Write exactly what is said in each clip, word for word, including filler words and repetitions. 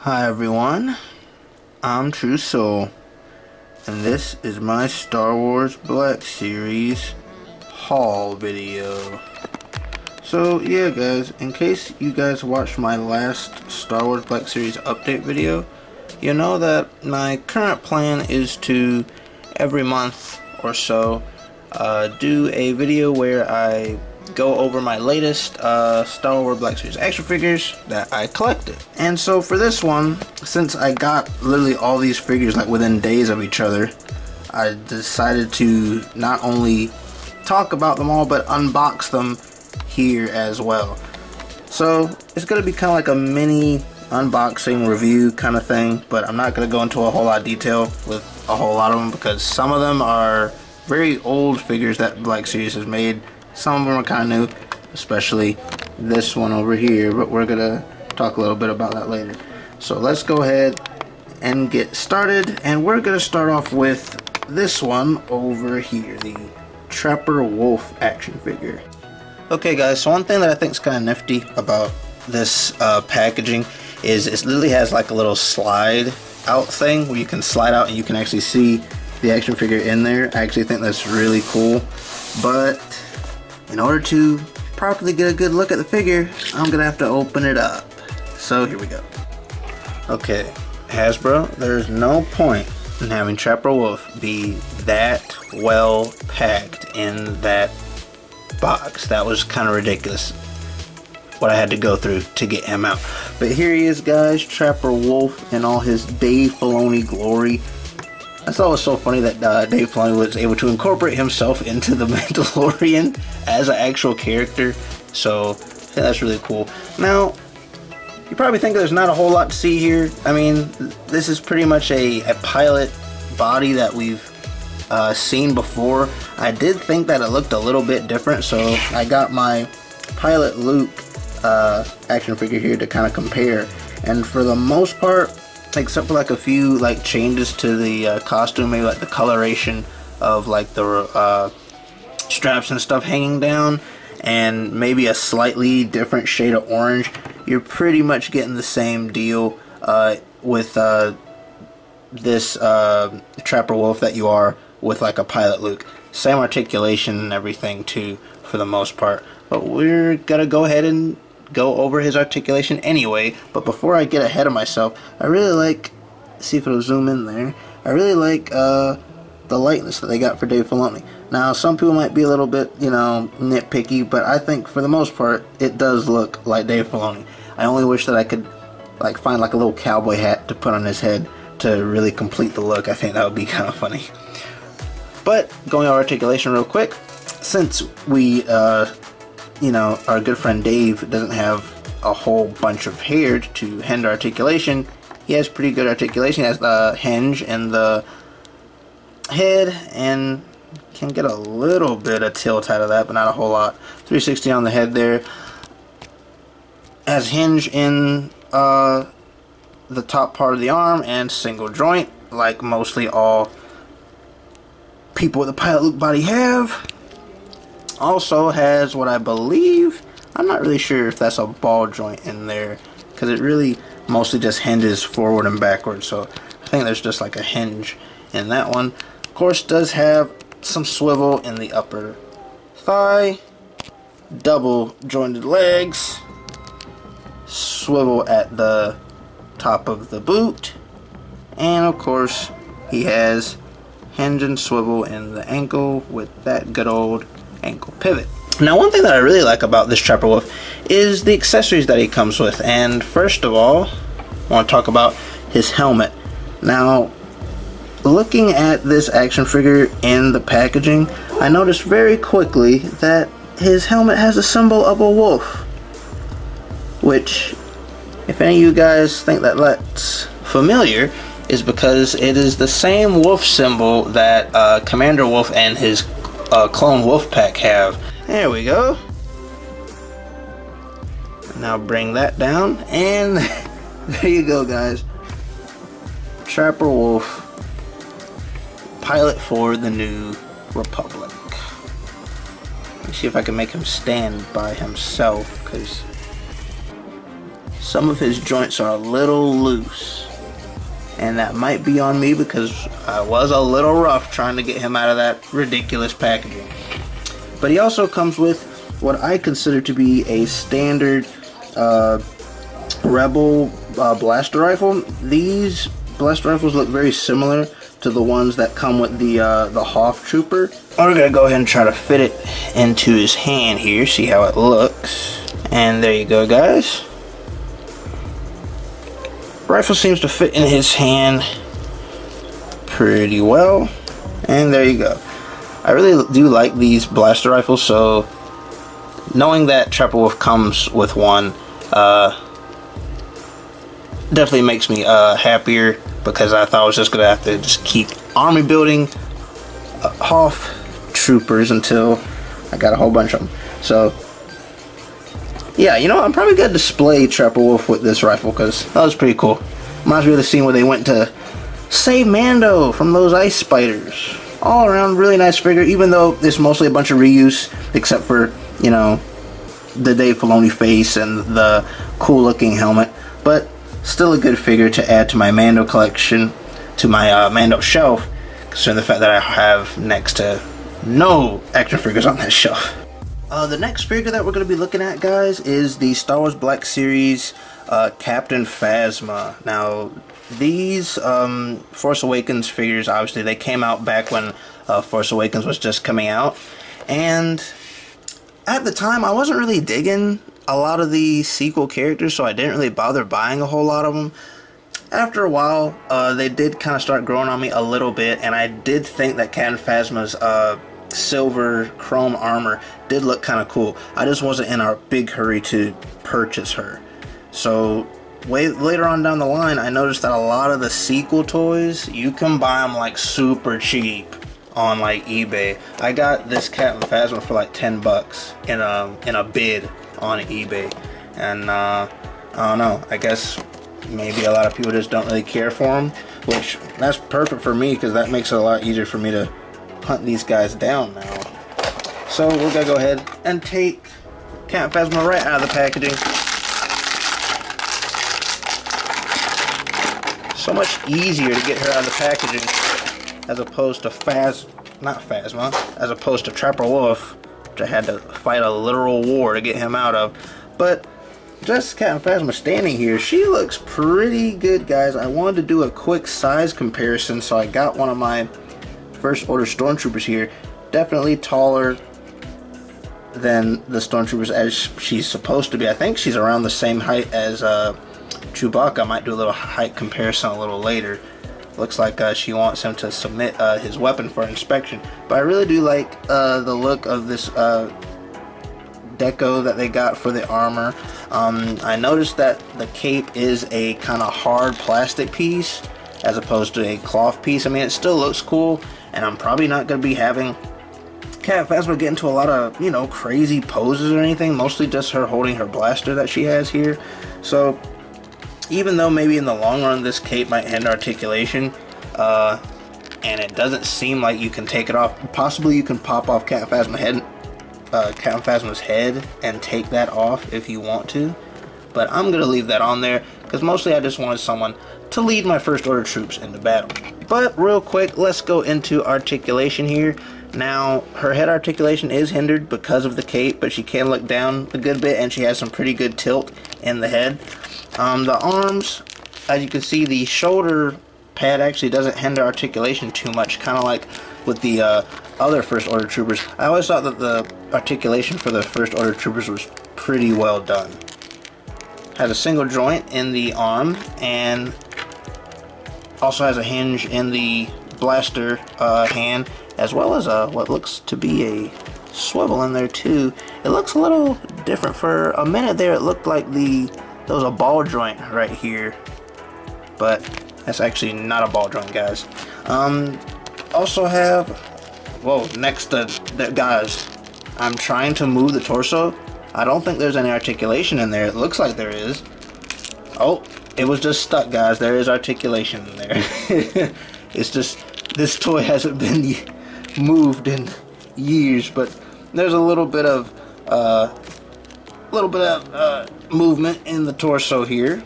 Hi everyone, I'm True Soul, and this is my Star Wars Black Series haul video. So yeah guys, in case you guys watched my last Star Wars Black Series update video, you know that my current plan is to every month or so uh, do a video where I go over my latest uh, Star Wars Black Series action figures that I collected. And so for this one, since I got literally all these figures like within days of each other, I decided to not only talk about them all but unbox them here as well. So it's gonna be kind of like a mini unboxing review kind of thing, but I'm not gonna go into a whole lot of detail with a whole lot of them because some of them are very old figures that Black Series has made. Some of them are kind of new, especially this one over here, but we're gonna talk a little bit about that later. So let's go ahead and get started, and we're gonna start off with this one over here, the Trapper Wolf action figure. Okay guys, so one thing that I think is kind of nifty about this uh, packaging is it literally has like a little slide out thing where you can slide out and you can actually see the action figure in there. I actually think that's really cool, but in order to properly get a good look at the figure, I'm gonna have to open it up. So here we go. Okay, Hasbro, there's no point in having Trapper Wolf be that well packed in that box. That was kind of ridiculous what I had to go through to get him out. But here he is guys, Trapper Wolf in all his Dave Filoni glory. I thought it was so funny that uh, Dave Filoni was able to incorporate himself into The Mandalorian as an actual character, so yeah, that's really cool. Now, you probably think there's not a whole lot to see here. I mean, this is pretty much a, a pilot body that we've uh, seen before. I did think that it looked a little bit different, so I got my Pilot Luke uh, action figure here to kind of compare, and for the most part, except for like a few like changes to the uh, costume, maybe like the coloration of like the uh, straps and stuff hanging down, and maybe a slightly different shade of orange, you're pretty much getting the same deal uh, with uh, this uh, Trapper Wolf that you are with like a Pilot Luke. Same articulation and everything too for the most part, but we're gonna go ahead and go over his articulation anyway. But before I get ahead of myself, I really like, see if it'll zoom in there, I really like uh, the lightness that they got for Dave Filoni. Now some people might be a little bit, you know, nitpicky, but I think for the most part it does look like Dave Filoni. I only wish that I could like find like a little cowboy hat to put on his head to really complete the look. I think that would be kind of funny. But going over articulation real quick, since we uh, you know, our good friend Dave doesn't have a whole bunch of hair to hinge articulation, he has pretty good articulation. He has the hinge and the head, and can get a little bit of tilt out of that, but not a whole lot. three sixty on the head there. Has hinge in uh, the top part of the arm and single joint, like mostly all people with a Pilot Luke body have. Also has what I believe, I'm not really sure if that's a ball joint in there, because it really mostly just hinges forward and backward, so I think there's just like a hinge in that one. Of course, does have some swivel in the upper thigh, double jointed legs, swivel at the top of the boot, and of course he has hinge and swivel in the ankle with that good old ankle pivot. Now one thing that I really like about this Trapper Wolf is the accessories that he comes with, and first of all I want to talk about his helmet. Now looking at this action figure in the packaging, I noticed very quickly that his helmet has a symbol of a wolf, which if any of you guys think that looks familiar is because it is the same wolf symbol that uh, Commander Wolf and his Uh, clone Wolf Pack have. There we go. Now bring that down, and there you go guys. Trapper Wolf, pilot for the New Republic. Let me see if I can make him stand by himself, because some of his joints are a little loose. And that might be on me because I was a little rough trying to get him out of that ridiculous packaging. But he also comes with what I consider to be a standard uh, Rebel uh, blaster rifle. These blaster rifles look very similar to the ones that come with the uh, the Hoth Trooper. I'm gonna go ahead and try to fit it into his hand here, see how it looks. And there you go, guys. Rifle seems to fit in his hand pretty well. And there you go. I really do like these blaster rifles, so knowing that Trapper Wolf comes with one uh, definitely makes me uh, happier, because I thought I was just going to have to just keep army building uh, Hoth troopers until I got a whole bunch of them. So yeah, you know, I'm probably going to display Trapper Wolf with this rifle, because that was pretty cool. Reminds me of the scene where they went to save Mando from those ice spiders. All around really nice figure, even though it's mostly a bunch of reuse, except for, you know, the Dave Filoni face and the cool looking helmet. But still a good figure to add to my Mando collection, to my uh, Mando shelf, considering the fact that I have next to no action figures on that shelf. Uh, the next figure that we're going to be looking at, guys, is the Star Wars Black Series uh, Captain Phasma. Now, these um, Force Awakens figures, obviously, they came out back when uh, Force Awakens was just coming out. And at the time, I wasn't really digging a lot of the sequel characters, so I didn't really bother buying a whole lot of them. After a while, uh, they did kind of start growing on me a little bit, and I did think that Captain Phasma's uh, silver chrome armor did look kind of cool. I just wasn't in a big hurry to purchase her. So way, later on down the line, I noticed that a lot of the sequel toys, you can buy them like super cheap on like eBay. I got this Captain Phasma for like ten bucks in a, in a bid on eBay, and uh, I don't know, I guess maybe a lot of people just don't really care for them, which that's perfect for me, because that makes it a lot easier for me to hunt these guys down now. So we're gonna go ahead and take Captain Phasma right out of the packaging. So much easier to get her out of the packaging as opposed to Phas, not Phasma, as opposed to Trapper Wolf. I had to fight a literal war to get him out of. But just Captain Phasma standing here, she looks pretty good, guys. I wanted to do a quick size comparison, so I got one of my First Order Stormtroopers here. Definitely taller than the Stormtroopers as she's supposed to be. I think she's around the same height as uh, Chewbacca. I might do a little height comparison a little later. Looks like uh, she wants him to submit uh, his weapon for inspection. But I really do like uh, the look of this uh, deco that they got for the armor. Um, I noticed that the cape is a kind of hard plastic piece as opposed to a cloth piece. I mean, it still looks cool, and I'm probably not going to be having Cat Phasma get into a lot of, you know, crazy poses or anything. Mostly just her holding her blaster that she has here. So even though maybe in the long run this cape might hinder articulation, uh, and it doesn't seem like you can take it off. Possibly you can pop off Captain Phasma head, uh, Captain Phasma's head and take that off if you want to. But I'm going to leave that on there because mostly I just wanted someone to lead my First Order troops into battle. But real quick, let's go into articulation here. Now, her head articulation is hindered because of the cape, but she can look down a good bit, and she has some pretty good tilt in the head. Um, the arms, as you can see, the shoulder pad actually doesn't hinder articulation too much, kind of like with the uh, other First Order Troopers. I always thought that the articulation for the First Order Troopers was pretty well done. Has a single joint in the arm, and also has a hinge in the blaster uh, hand, as well as uh, what looks to be a swivel in there too. It looks a little different. For a minute there, it looked like the there was a ball joint right here, but that's actually not a ball joint, guys. Um, also have, whoa, next to that, guys, I'm trying to move the torso. I don't think there's any articulation in there. It looks like there is. Oh, it was just stuck, guys. There is articulation in there. It's just, this toy hasn't been moved in years, but there's a little bit of, uh, little bit of, uh, movement in the torso here,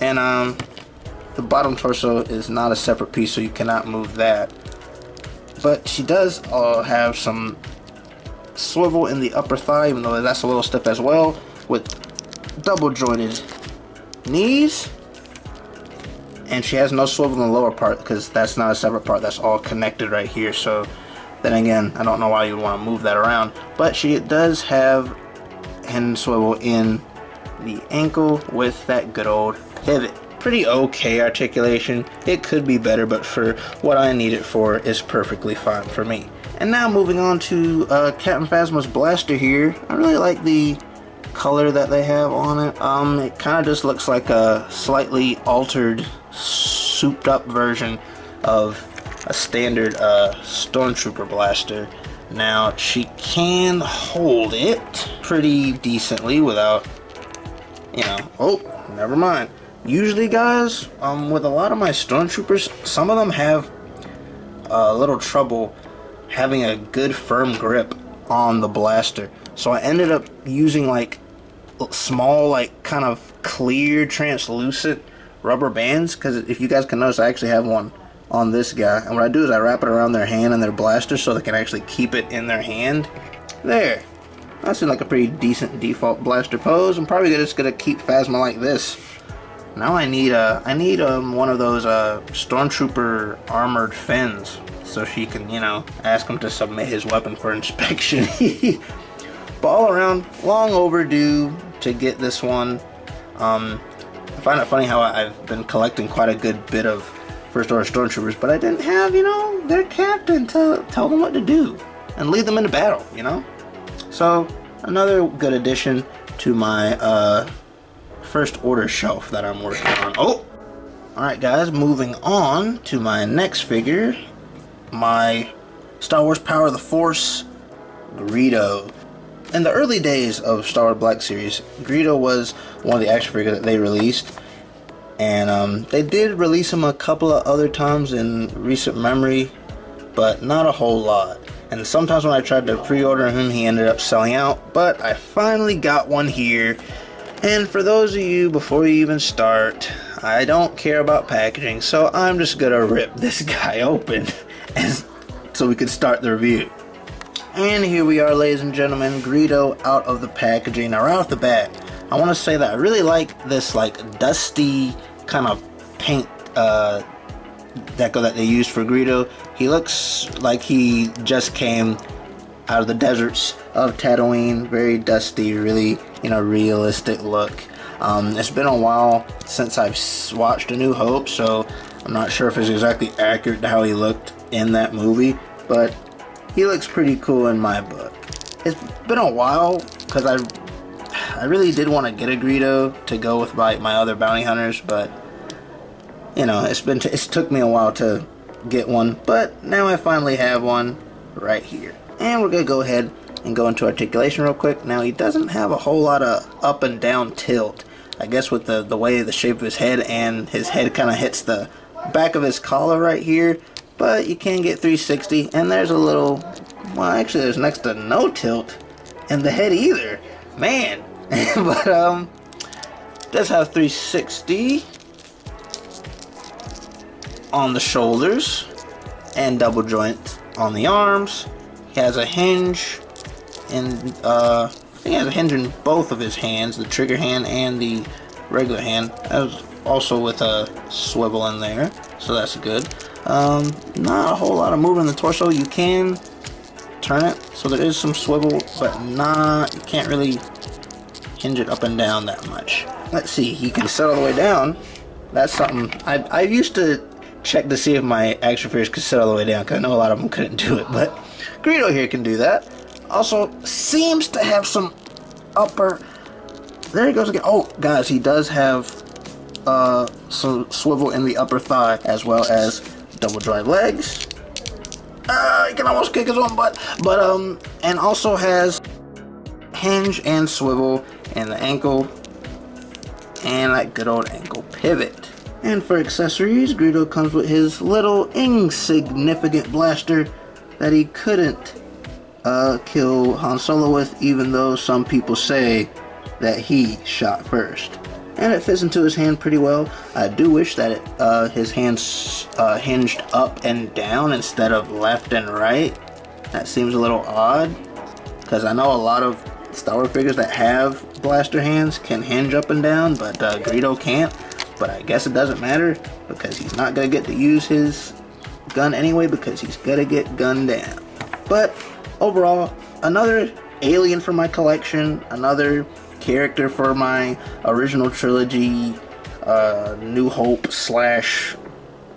and um, the bottom torso is not a separate piece, so you cannot move that. But she does uh, have some swivel in the upper thigh, even though that's a little stiff as well, with double jointed knees. And she has no swivel in the lower part because that's not a separate part, that's all connected right here. So then again, I don't know why you would want to move that around, but she does have hand swivel in the ankle with that good old pivot. Pretty okay articulation. It could be better, but for what I need it for, it's perfectly fine for me. And now moving on to uh, Captain Phasma's blaster here. I really like the color that they have on it. Um, it kind of just looks like a slightly altered, souped up version of a standard uh, Stormtrooper blaster. Now, she can hold it pretty decently without, you know, oh, never mind. Usually, guys, um, with a lot of my Stormtroopers, some of them have a little trouble having a good firm grip on the blaster. So I ended up using like small, like kind of clear, translucent rubber bands, because if you guys can notice, I actually have one on this guy. And what I do is I wrap it around their hand and their blaster so they can actually keep it in their hand. There. That seemed like a pretty decent default blaster pose. I'm probably just going to keep Phasma like this. Now I need a, I need um, one of those uh, Stormtrooper armored fins, so she can, you know, ask him to submit his weapon for inspection. But all around, long overdue to get this one. Um, I find it funny how I've been collecting quite a good bit of First Order Stormtroopers, but I didn't have, you know, their captain to tell them what to do and lead them into battle, you know? So another good addition to my uh, First Order shelf that I'm working on. Oh! Alright guys, moving on to my next figure, my Star Wars Power of the Force, Greedo. In the early days of Star Wars Black Series, Greedo was one of the action figures that they released. And um, they did release him a couple of other times in recent memory, but not a whole lot. And sometimes when I tried to pre-order him, he ended up selling out. But I finally got one here. And for those of you, before you even start, I don't care about packaging, so I'm just going to rip this guy open and, so we can start the review. And here we are, ladies and gentlemen, Greedo out of the packaging. Now, right off the bat, I want to say that I really like this like dusty kind of paint uh, deco that they used for Greedo. He looks like he just came out of the deserts of Tatooine. Very dusty, really, you know, realistic look. Um, it's been a while since I've watched A New Hope, so I'm not sure if it's exactly accurate to how he looked in that movie, but he looks pretty cool in my book. It's been a while because I I really did want to get a Greedo to go with my, my other bounty hunters, but you know, it's been t it's took me a while to get one, but now I finally have one right here. And we're gonna go ahead and go into articulation real quick. Now, he doesn't have a whole lot of up and down tilt. I guess with the, the way the shape of his head and his head kind of hits the back of his collar right here, but you can get three sixty, and there's a little, well, actually there's next to no tilt in the head either, man. But um does have three sixty on the shoulders and double joints on the arms. He has a hinge in uh I think he has a hinge in both of his hands, the trigger hand and the regular hand. That was also with a swivel in there, so that's good. Um, not a whole lot of movement in the torso. You can turn it, so there is some swivel, but not, you can't really hinge it up and down that much. Let's see, he can set all the way down. That's something, I, I used to check to see if my action figures could sit all the way down, because I know a lot of them couldn't do it, but Greedo here can do that. Also, seems to have some upper, there he goes again. Oh, guys, he does have uh, some swivel in the upper thigh, as well as double jointed legs. Uh, he can almost kick his own butt, but um, and also has hinge and swivel in the ankle, and that good old ankle pivot. And for accessories, Greedo comes with his little insignificant blaster that he couldn't uh, kill Han Solo with, even though some people say that he shot first. And it fits into his hand pretty well. I do wish that it, uh, his hands uh, hinged up and down instead of left and right. That seems a little odd, because I know a lot of Star Wars figures that have blaster hands can hinge up and down, but uh, Greedo can't. But I guess it doesn't matter, because he's not going to get to use his gun anyway, because he's going to get gunned down. But overall, another alien for my collection, another character for my original trilogy, uh, New Hope slash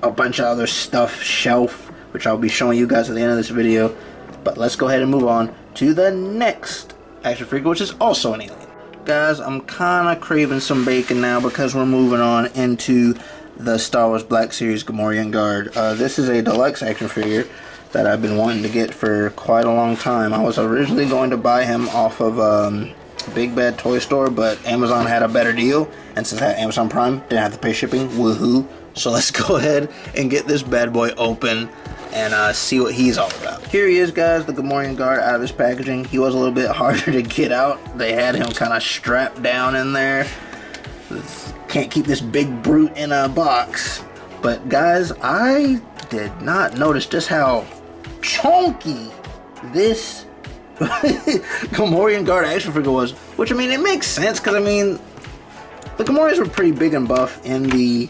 a bunch of other stuff shelf, which I'll be showing you guys at the end of this video. But let's go ahead and move on to the next action figure, which is also an alien. Guys, I'm kind of craving some bacon now, because we're moving on into the Star Wars Black Series Gamorrean Guard. Uh, this is a deluxe action figure that I've been wanting to get for quite a long time. I was originally going to buy him off of um, Big Bad Toy Store, but Amazon had a better deal, and since I had Amazon Prime, didn't have to pay shipping. Woohoo! So let's go ahead and get this bad boy open and uh, see what he's all about. Here he is, guys, the Gamorrean Guard out of his packaging. He was a little bit harder to get out. They had him kind of strapped down in there. Can't keep this big brute in a box. But guys, I did not notice just how chunky this Gamorrean Guard action figure was, which, I mean, it makes sense, because I mean, the Gamorreans were pretty big and buff in the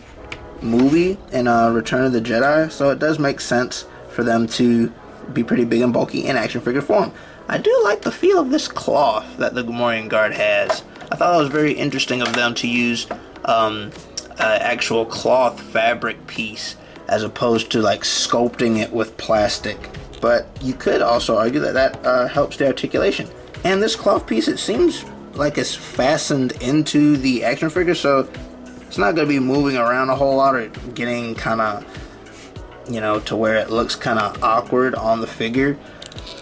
movie in uh, Return of the Jedi, so it does make sense for them to be pretty big and bulky in action figure form. I do like the feel of this cloth that the Gamorrean Guard has. I thought it was very interesting of them to use um, uh, actual cloth fabric piece as opposed to like sculpting it with plastic. But you could also argue that that uh, helps the articulation. And this cloth piece, it seems like it's fastened into the action figure, so it's not going to be moving around a whole lot or getting kind of, you know, to where it looks kind of awkward on the figure.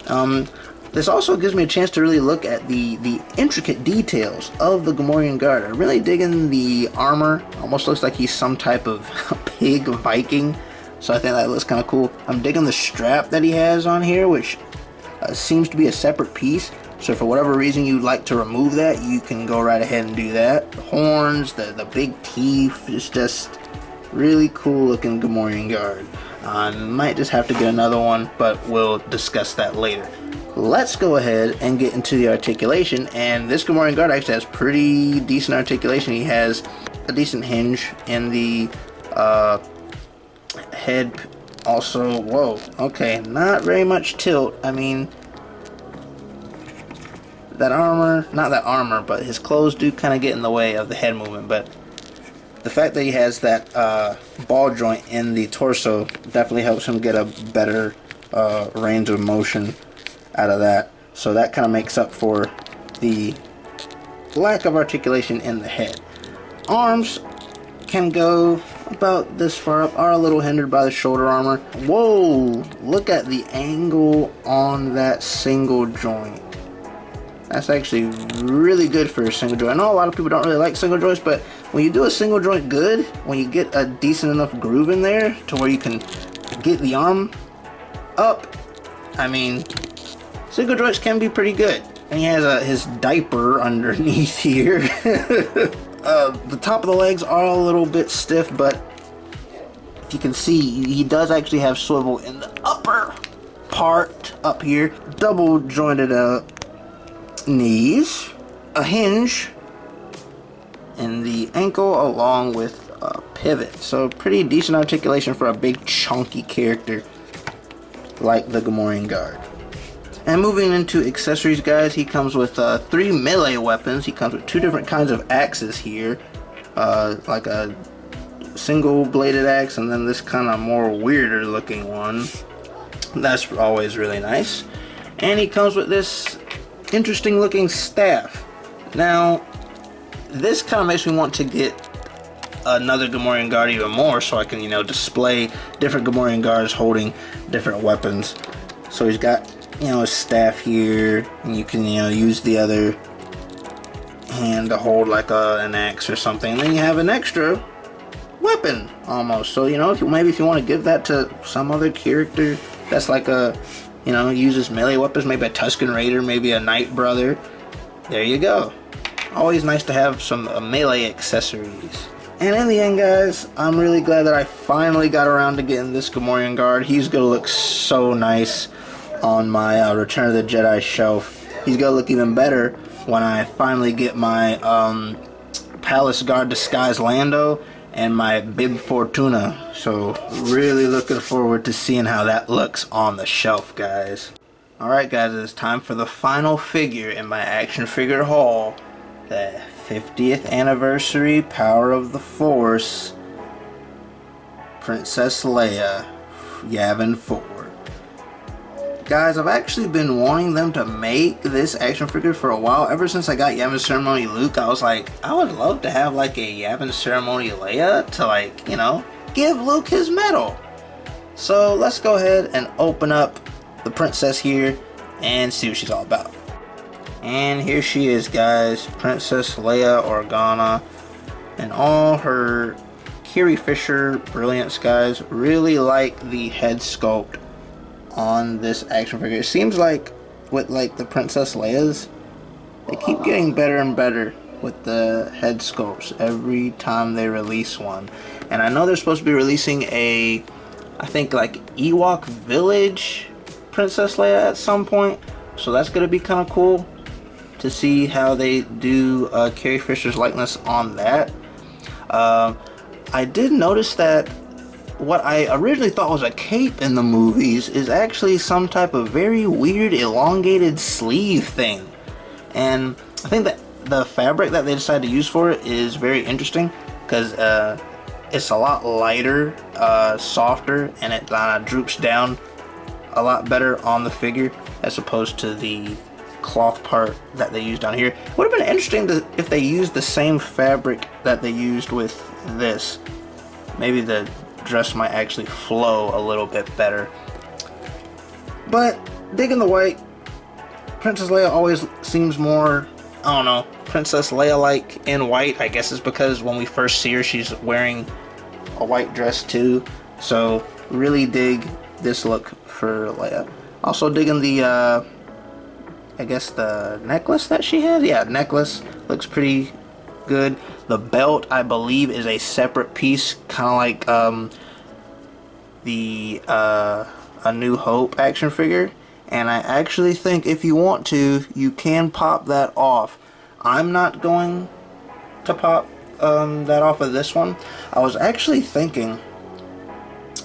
Um, this also gives me a chance to really look at the, the intricate details of the Gamorrean Guard. I'm really digging the armor. Almost looks like he's some type of pig Viking. So I think that looks kind of cool. I'm digging the strap that he has on here, which uh, seems to be a separate piece. So for whatever reason you'd like to remove that, you can go right ahead and do that. The horns, the, the big teeth, it's just really cool looking Gamorrean Guard. I uh, might just have to get another one, but we'll discuss that later. Let's go ahead and get into the articulation, and this Gamorrean Guard actually has pretty decent articulation. He has a decent hinge in the uh, head also. Whoa, okay, not very much tilt. I mean, that armor, not that armor, but his clothes do kind of get in the way of the head movement, but the fact that he has that uh, ball joint in the torso definitely helps him get a better uh, range of motion out of that, so that kind of makes up for the lack of articulation in the head. Arms can go about this far up, are a little hindered by the shoulder armor. Whoa, look at the angle on that single joint. That's actually really good for a single joint. I know a lot of people don't really like single joints, but when you do a single joint good, when you get a decent enough groove in there to where you can get the arm up, I mean, single joints can be pretty good. And he has a, his diaper underneath here. uh, the top of the legs are a little bit stiff, but if you can see, he does actually have swivel in the upper part up here. Double jointed up. Knees, a hinge in the ankle along with a pivot, so pretty decent articulation for a big chunky character like the Gamorrean Guard. And moving into accessories, guys, he comes with uh, three melee weapons. He comes with two different kinds of axes here, uh, like a single bladed axe and then this kind of more weirder looking one. That's always really nice. And he comes with this interesting looking staff. Now, this kind of makes me want to get another Gamorrean Guard even more, so I can, you know, display different Gamorrean Guards holding different weapons. So he's got, you know, a staff here, and you can, you know, use the other hand to hold like a, an axe or something. And then you have an extra weapon almost. So, you know, if you, maybe if you want to give that to some other character that's like a, you know, uses melee weapons, maybe a Tusken Raider, maybe a Knight Brother. There you go. always nice to have some uh, melee accessories. And in the end, guys, I'm really glad that I finally got around to getting this Gamorrean Guard. He's gonna look so nice on my uh, Return of the Jedi shelf. He's gonna look even better when I finally get my um, Palace Guard Disguised Lando and my Bib Fortuna. So really looking forward to seeing how that looks on the shelf, guys. Alright, guys, it's time for the final figure in my action figure haul. The fiftieth Anniversary Power of the Force Princess Leia Yavin four. Guys, I've actually been wanting them to make this action figure for a while. Ever since I got Yavin Ceremony Luke, I was like, I would love to have like a Yavin Ceremony Leia to, like, you know, give Luke his medal. So let's go ahead and open up the princess here and see what she's all about. And here she is, guys, Princess Leia Organa and all her Carrie Fisher brilliance, guys. Really like the head sculpt on this action figure. It seems like with like the Princess Leia's, they keep getting better and better with the head sculpts every time they release one. And I know they're supposed to be releasing a, I think like Ewok Village Princess Leia at some point, so that's gonna be kind of cool to see how they do uh, Carrie Fisher's likeness on that. Um, I did notice that what I originally thought was a cape in the movies is actually some type of very weird elongated sleeve thing. And I think that the fabric that they decided to use for it is very interesting because uh, it's a lot lighter, uh, softer, and it uh, droops down a lot better on the figure as opposed to the cloth part that they used on here. Would have been interesting to, if they used the same fabric that they used with this. Maybe the dress might actually flow a little bit better. But digging the white, Princess Leia always seems more, I don't know, Princess Leia like in white. I guess it's because when we first see her, she's wearing a white dress too. So really dig this look for Leia. Also digging the uh, I guess the necklace that she had. Yeah, necklace looks pretty good. The belt, I believe, is a separate piece, kind of like um, the uh, A New Hope action figure. And I actually think if you want to, you can pop that off. I'm not going to pop um, that off of this one. I was actually thinking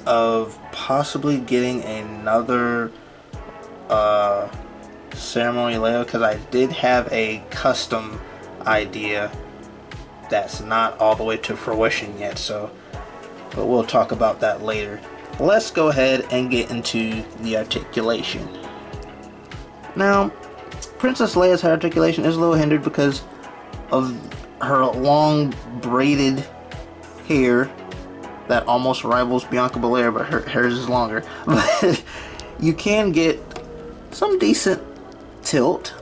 of possibly getting another uh, Ceremony Leia, because I did have a custom idea that's not all the way to fruition yet, so, but we'll talk about that later. Let's go ahead and get into the articulation. Now, Princess Leia's head articulation is a little hindered because of her long braided hair that almost rivals Bianca Belair, but her hers is longer. But you can get some decent tilt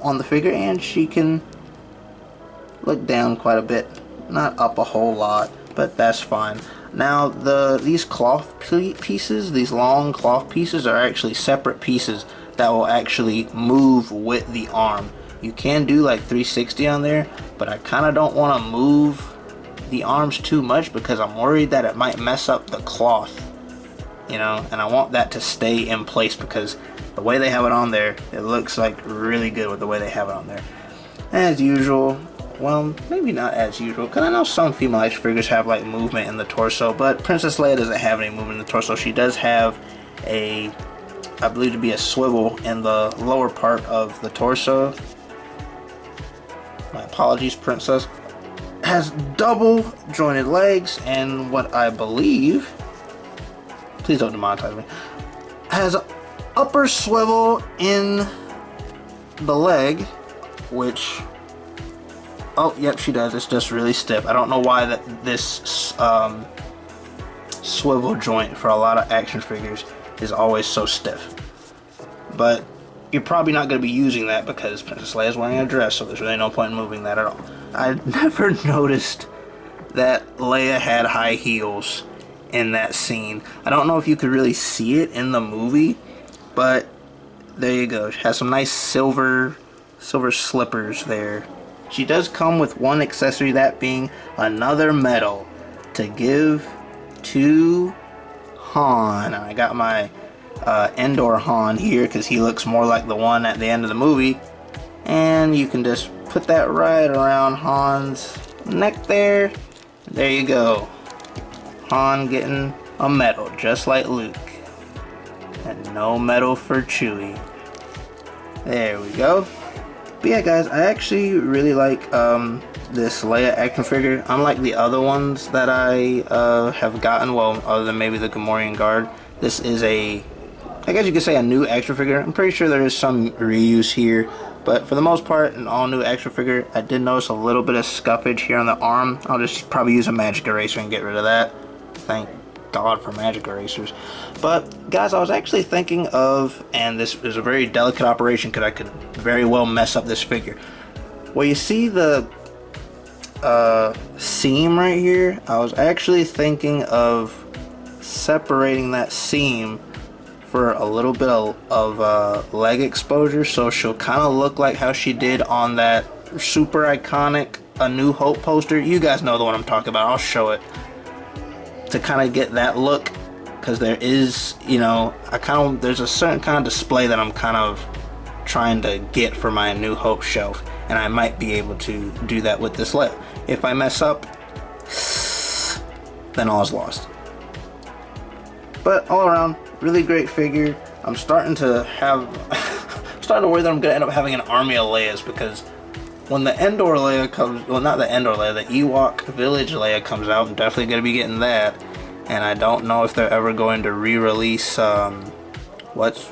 on the figure, and she can look down quite a bit, not up a whole lot, but that's fine. Now the these cloth pieces, these long cloth pieces, are actually separate pieces that will actually move with the arm. You can do like three sixty on there, but I kind of don't want to move the arms too much because I'm worried that it might mess up the cloth, you know, and I want that to stay in place because the way they have it on there, it looks like really good with the way they have it on there. As usual, well, maybe not as usual, because I know some female action figures have like movement in the torso, but Princess Leia doesn't have any movement in the torso. She does have a, I believe to be a swivel in the lower part of the torso. My apologies, Princess. Has double jointed legs, and what I believe, please don't demonetize me, has an upper swivel in the leg, which, oh, yep, she does. It's just really stiff. I don't know why that this um, swivel joint for a lot of action figures is always so stiff. But you're probably not going to be using that because Princess Leia is wearing a dress, so there's really no point in moving that at all. I never noticed that Leia had high heels in that scene. I don't know if you could really see it in the movie, but there you go. She has some nice silver, silver slippers there She does come with one accessory, that being another medal to give to Han. I got my uh, Endor Han here because he looks more like the one at the end of the movie. And you can just put that right around Han's neck there. There you go. Han getting a medal, just like Luke. And no medal for Chewie. There we go. But yeah, guys, I actually really like um, this Leia action figure. Unlike the other ones that I uh, have gotten, well, other than maybe the Gamorrean Guard, this is a, I guess you could say, a new action figure. I'm pretty sure there is some reuse here. But for the most part, an all-new action figure. I did notice a little bit of scuffage here on the arm. I'll just probably use a magic eraser and get rid of that. Thank God for magic erasers. But guys, I was actually thinking of, and this is a very delicate operation because I could very well mess up this figure. Well, you see the uh, seam right here? I was actually thinking of separating that seam for a little bit of, of uh, leg exposure, so she'll kind of look like how she did on that super iconic A New Hope poster. You guys know the one I'm talking about. I'll show it to kind of get that look, because there is, you know, I kind of there's a certain kind of display that I'm kind of trying to get for my New Hope shelf, and I might be able to do that with this lip. If I mess up, then all's lost. But all around, really great figure. I'm starting to have I'm starting to worry that I'm gonna end up having an army of Leias, because when the Endor Leia comes, well, not the Endor Leia, the Ewok Village Leia comes out, I'm definitely gonna be getting that. And I don't know if they're ever going to re-release um what's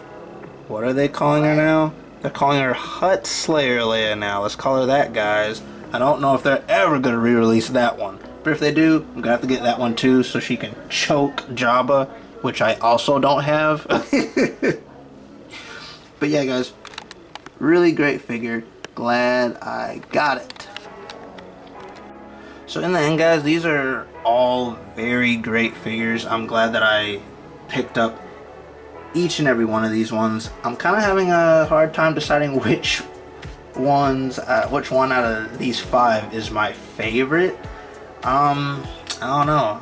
what are they calling her now? They're calling her Hutt Slayer Leia now. Let's call her that, guys. I don't know if they're ever gonna re-release that one. But if they do, I'm gonna have to get that one too, so she can choke Jabba, which I also don't have. But yeah, guys, really great figure. Glad I got it. So in the end, guys, these are all very great figures. I'm glad that I picked up each and every one of these ones. I'm kind of having a hard time deciding which ones, uh, which one out of these five is my favorite. Um, I don't know.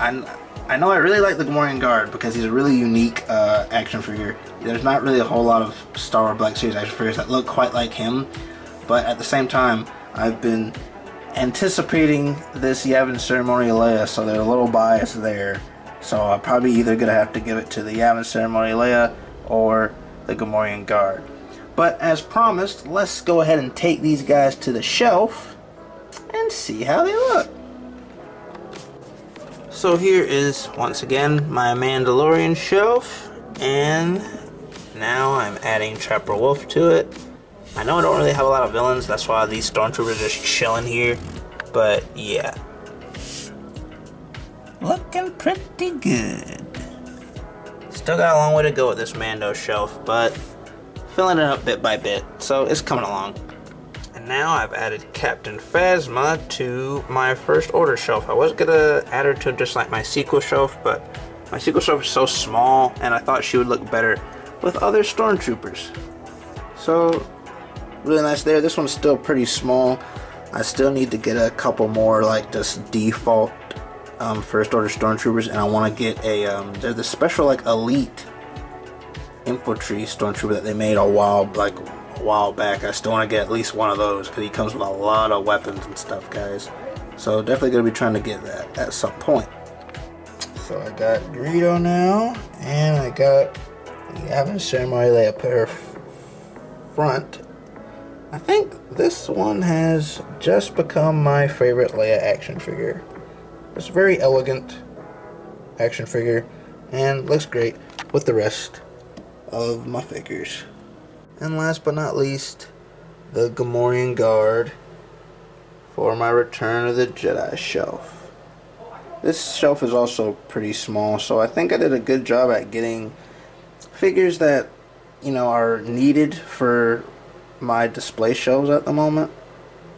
I. I know I really like the Gamorrean Guard because he's a really unique uh, action figure. There's not really a whole lot of Star Wars Black Series action figures that look quite like him, but at the same time, I've been anticipating this Yavin Ceremony Leia, so they're a little biased there. So I'm probably either going to have to give it to the Yavin Ceremony Leia or the Gamorrean Guard. But as promised, let's go ahead and take these guys to the shelf and see how they look. So here is, once again, my Mandalorian shelf, and now I'm adding Trapper Wolf to it. I know I don't really have a lot of villains, that's why these stormtroopers are just chilling here, but yeah. Looking pretty good. Still got a long way to go with this Mando shelf, but filling it up bit by bit, so it's coming along. Now I've added Captain Phasma to my First Order shelf. I was gonna add her to just like my sequel shelf, but my sequel shelf is so small and I thought she would look better with other stormtroopers. So really nice there. This one's still pretty small. I still need to get a couple more like just default um, First Order stormtroopers, and I wanna get a, um, they're the special like elite infantry stormtrooper that they made a while, like a while back. I still want to get at least one of those because he comes with a lot of weapons and stuff, guys. So definitely gonna be trying to get that at some point. So I got Greedo now, and I got the Yavin Ceremony Leia. Put her front. I think this one has just become my favorite Leia action figure. It's a very elegant action figure and looks great with the rest of my figures. And last but not least, the Gamorrean Guard for my Return of the Jedi shelf. This shelf is also pretty small, so I think I did a good job at getting figures that, you know, are needed for my display shelves at the moment.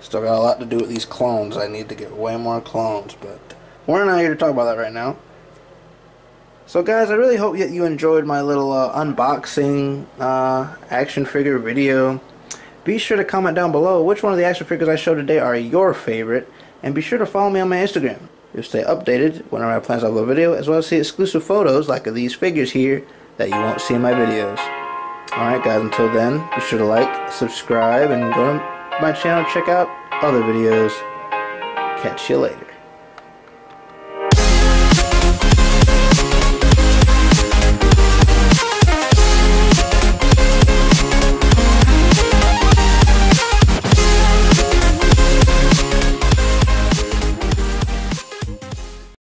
Still got a lot to do with these clones. I need to get way more clones, but we're not here to talk about that right now. So guys, I really hope that you enjoyed my little uh, unboxing uh, action figure video. Be sure to comment down below which one of the action figures I showed today are your favorite, and be sure to follow me on my Instagram. You'll stay updated whenever I plan to upload a video, as well as see exclusive photos like of these figures here that you won't see in my videos. Alright guys, until then, be sure to like, subscribe, and go to my channel and check out other videos. Catch you later.